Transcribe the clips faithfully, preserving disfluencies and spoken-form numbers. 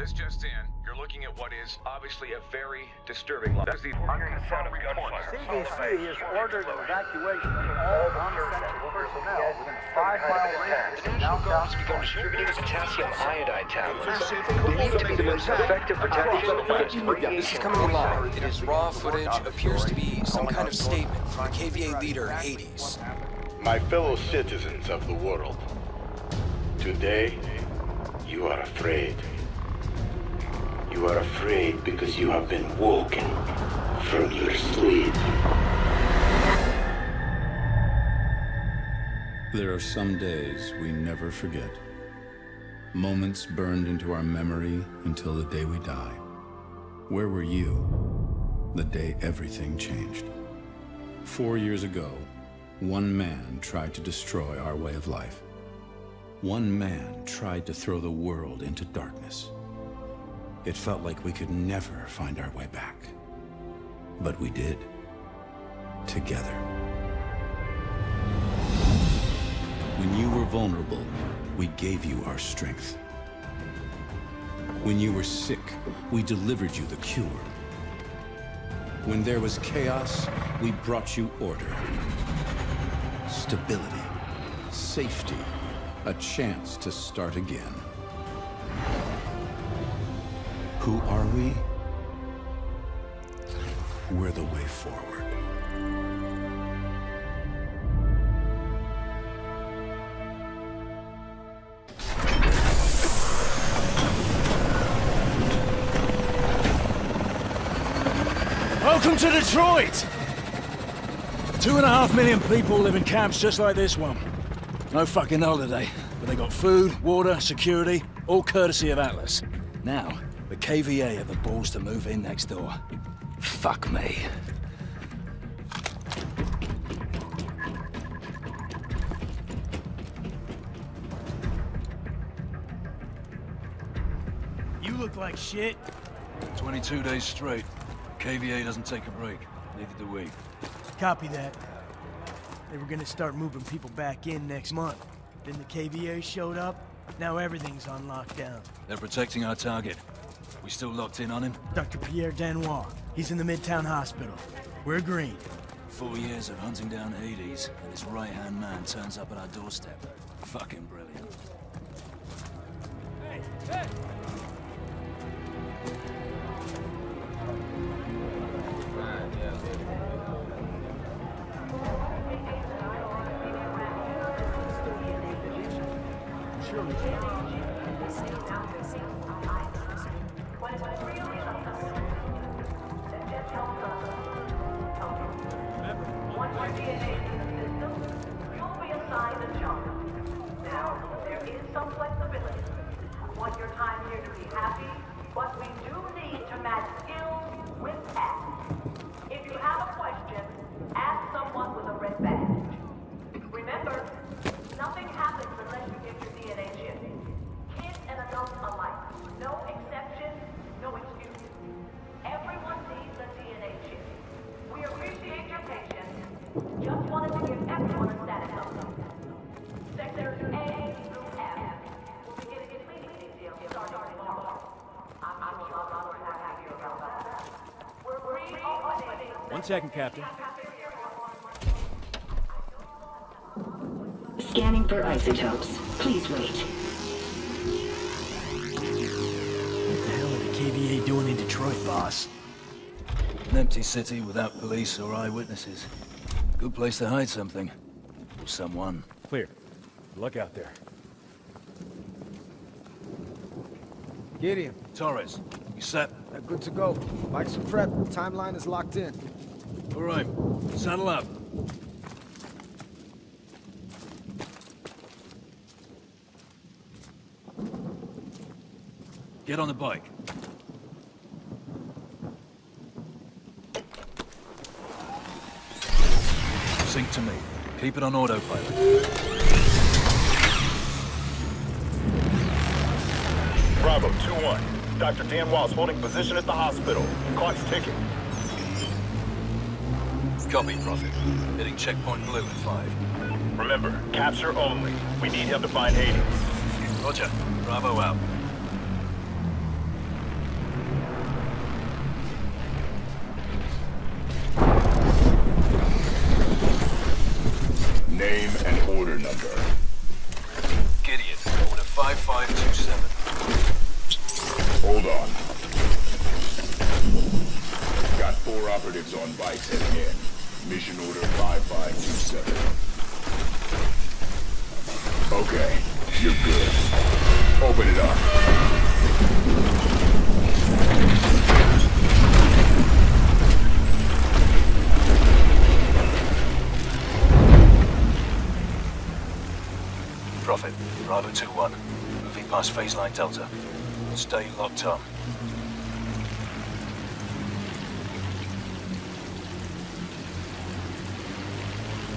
This just in, you're looking at what is obviously a very disturbing line. There's the unconfirmed gunfire. C B C has ordered an evacuation of all non-essential personnel within five mile radius. The National Guard's begun distributing potassium iodide tablets. Believed to be the most effective protection against radiation. This is coming alive. It is raw footage, appears to be some kind of statement from the K V A leader, Hades. My fellow citizens of the world, today, you are afraid. You are afraid because you have been woken from your sleep. There are some days we never forget. Moments burned into our memory until the day we die. Where were you the day everything changed? Four years ago, one man tried to destroy our way of life. One man tried to throw the world into darkness. It felt like we could never find our way back. But we did. Together. When you were vulnerable, we gave you our strength. When you were sick, we delivered you the cure. When there was chaos, we brought you order. Stability. Safety. A chance to start again. Who are we? We're the way forward. Welcome to Detroit! Two and a half million people live in camps just like this one. No fucking holiday, but they got food, water, security, all courtesy of Atlas. Now, the K V A have the balls to move in next door. Fuck me. You look like shit. twenty-two days straight. K V A doesn't take a break. Neither do we. Copy that. They were gonna start moving people back in next month. Then the K V A showed up, now everything's on lockdown. They're protecting our target. We still locked in on him? Doctor Pierre Danois. He's in the Midtown Hospital. We're green. Four years of hunting down Hades, and his right-hand man turns up at our doorstep. Fucking brilliant. Hey, hey! One second, Captain. Scanning for isotopes. Please wait. What the hell are the K V A doing in Detroit, boss? An empty city without police or eyewitnesses. Good place to hide something. Or someone. Clear. Good luck out there. Gideon. Torres. You set? They're good to go. Like some prep. Timeline is locked in. All right, saddle up. Get on the bike. Sync to me. Keep it on autopilot. Bravo two one. Doctor Dan Walsh holding position at the hospital. Clock's ticking. Copy, Prophet. Hitting checkpoint blue at five. Remember, capture only. We need him to find Hayden. Roger. Bravo out. Name and order number. Gideon, order five five two seven. Hold on. Got four operatives on bikes heading in. Mission order five five two seven. Okay, you're good. Open it up. Prophet, Bravo two one, moving past Phaseline Delta. Stay locked up.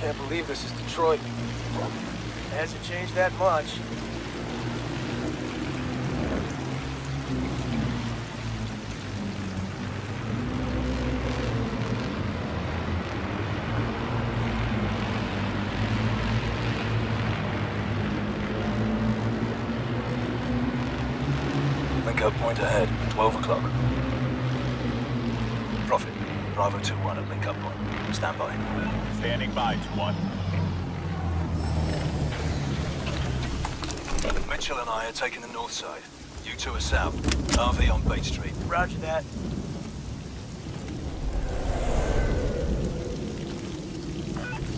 Can't believe this is Detroit. It hasn't changed that much. Point ahead, twelve o'clock. Prophet, Bravo two one at link-up point. Stand by. Standing by, two one. Mitchell and I are taking the north side. You two are south. R V on Bates Street. Roger that.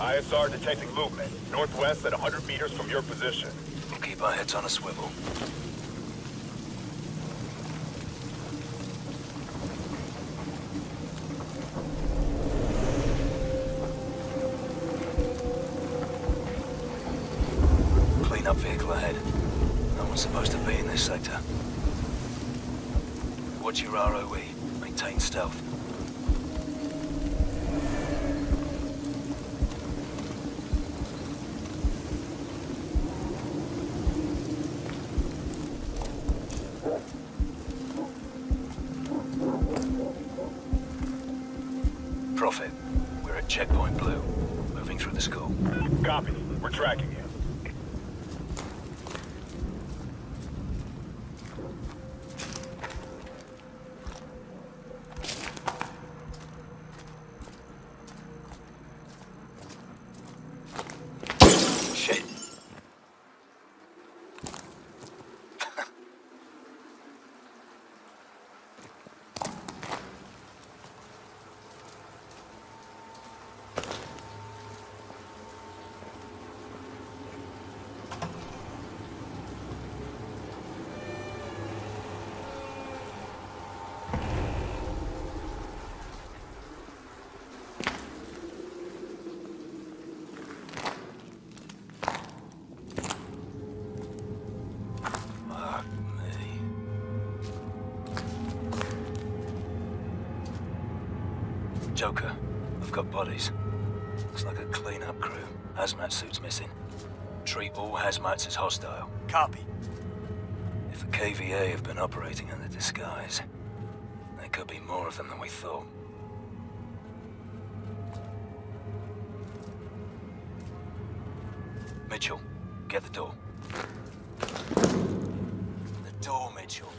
I S R detecting movement. Northwest at one hundred meters from your position. We'll keep our heads on a swivel. Supposed to be in this sector. Watch your R O E. Maintain stealth. Prophet, we're at checkpoint blue. Moving through the school. Copy. We're tracking you. Joker, I've got bodies. Looks like a clean-up crew. Hazmat suits missing. Treat all hazmats as hostile. Copy. If the K V A have been operating under disguise, there could be more of them than we thought. Mitchell, get the door. The door, Mitchell.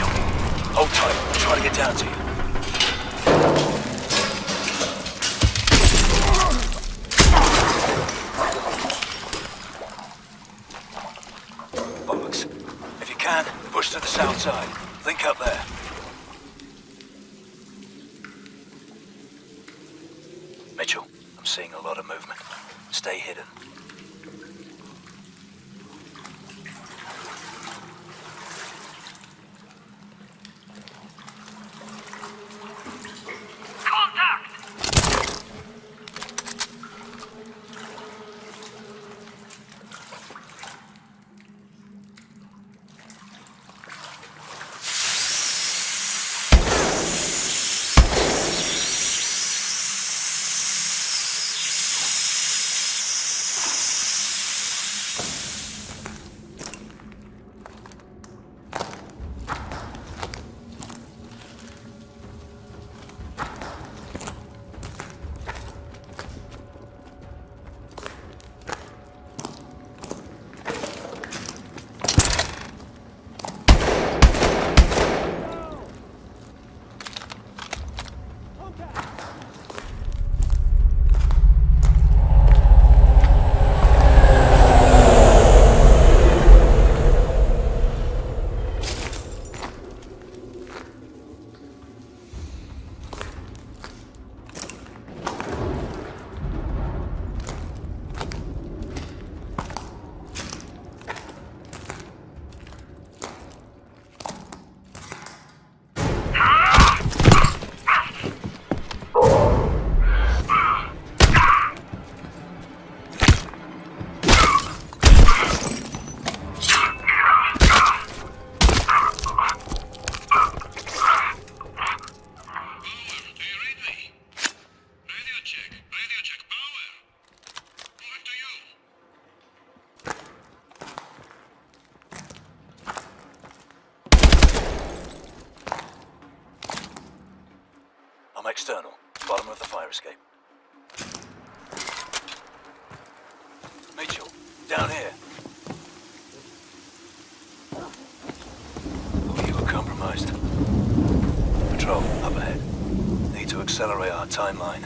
Mitchell. Hold tight. I'll try to get down to you. Push to the south side. Link up there. Mitchell, I'm seeing a lot of movement. Stay hidden. External, bottom of the fire escape. Mitchell, down here. Oh, you were compromised. Patrol, up ahead. Need to accelerate our timeline.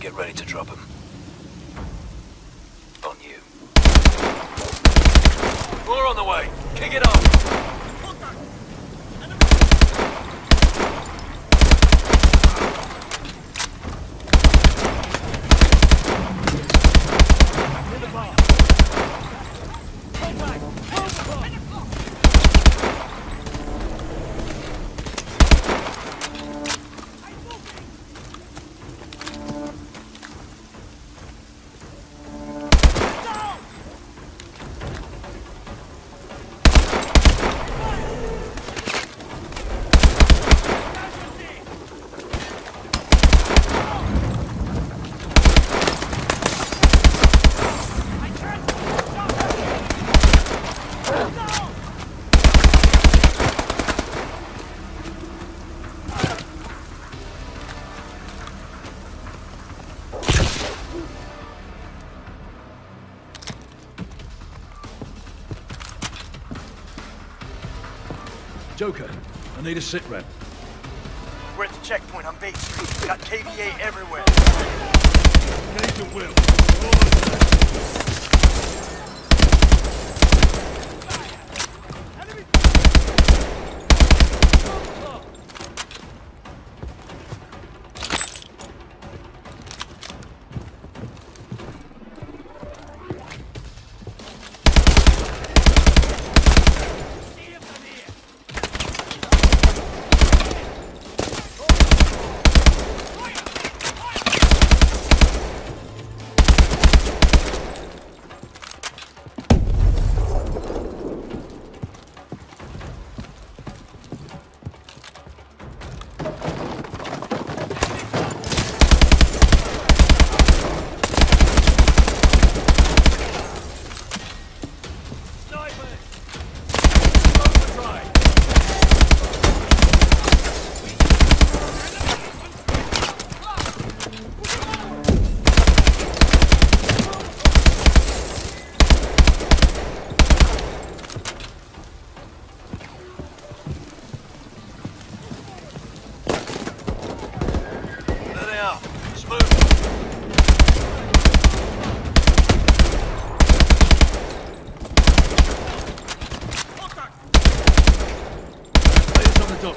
Get ready to drop him. On you. More on the way. Kick it off. Joker, I need a sit rep. We're at the checkpoint on Bates. Got K V A everywhere. Engage the will.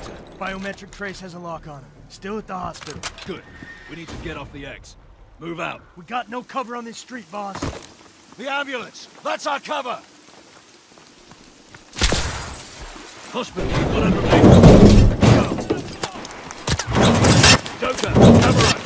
sir. Biometric trace has a lock on him. Still at the hospital. Good. We need to get off the X. Move out. We got no cover on this street, boss. The ambulance! That's our cover! Hospital, we've got under me. Joker, cover up.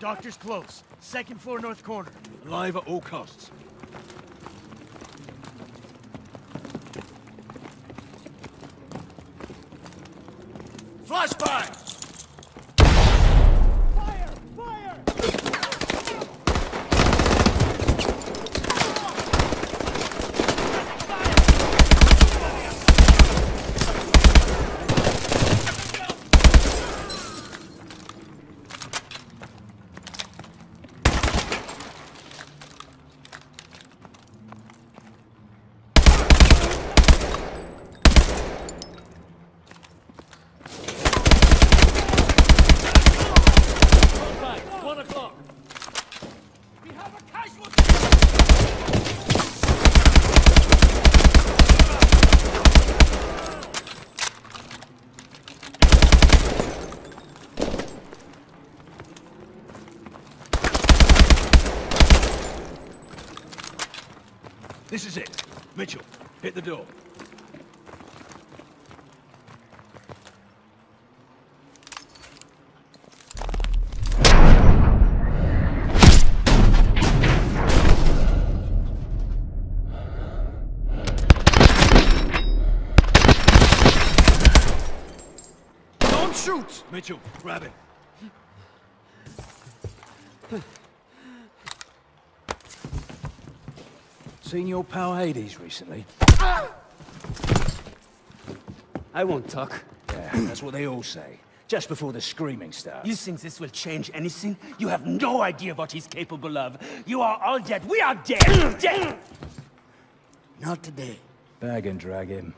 Doctor's close. Second floor, north corner. Alive at all costs. Flashbang! Fire! Fire! This is it. Mitchell, hit the door. Don't shoot! Mitchell, grab it. Seen your pal Hades recently? I won't talk. Yeah, that's what they all say. Just before the screaming starts. You think this will change anything? You have no idea what he's capable of. You are all dead. We are dead. Dead. Not today. Bag and drag him.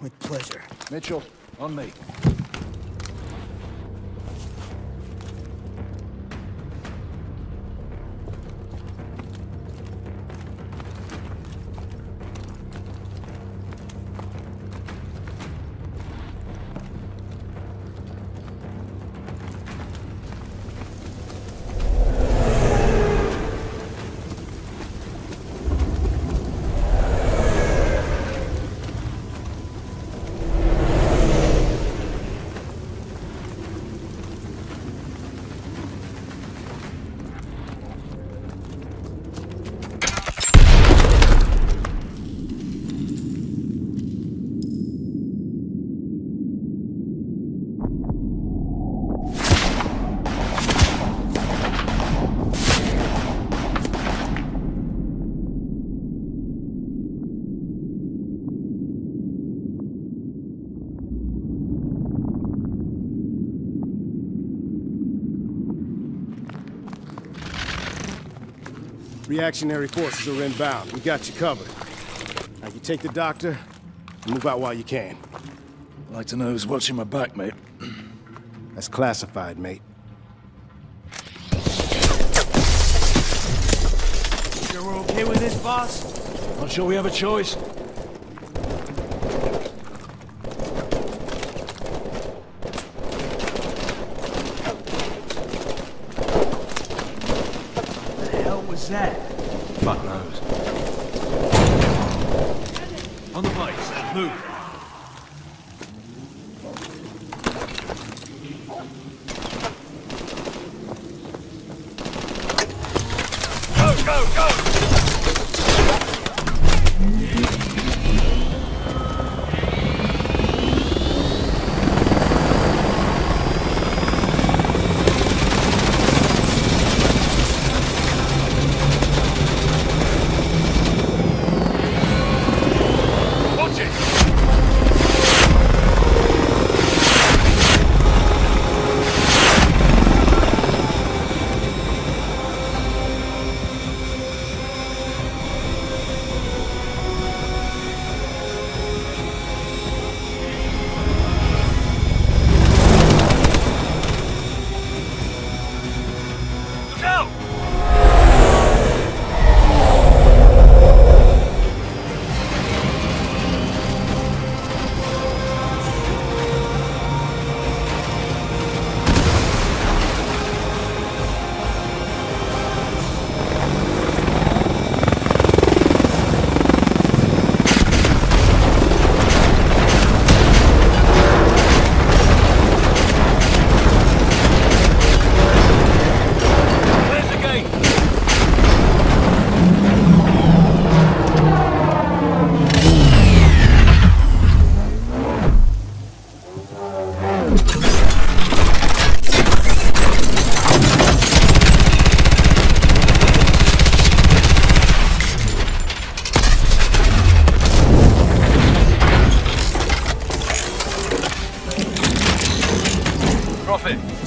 With pleasure. Mitchell, on me. Reactionary forces are inbound. We got you covered. Now, you take the doctor, and move out while you can. I'd like to know who's watching my back, mate. That's classified, mate. Sure we're okay with this, boss? Not sure we have a choice. was that? Fuck knows. On the base, move.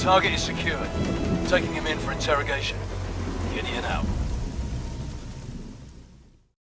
Target is secured. Taking him in for interrogation. Gideon out.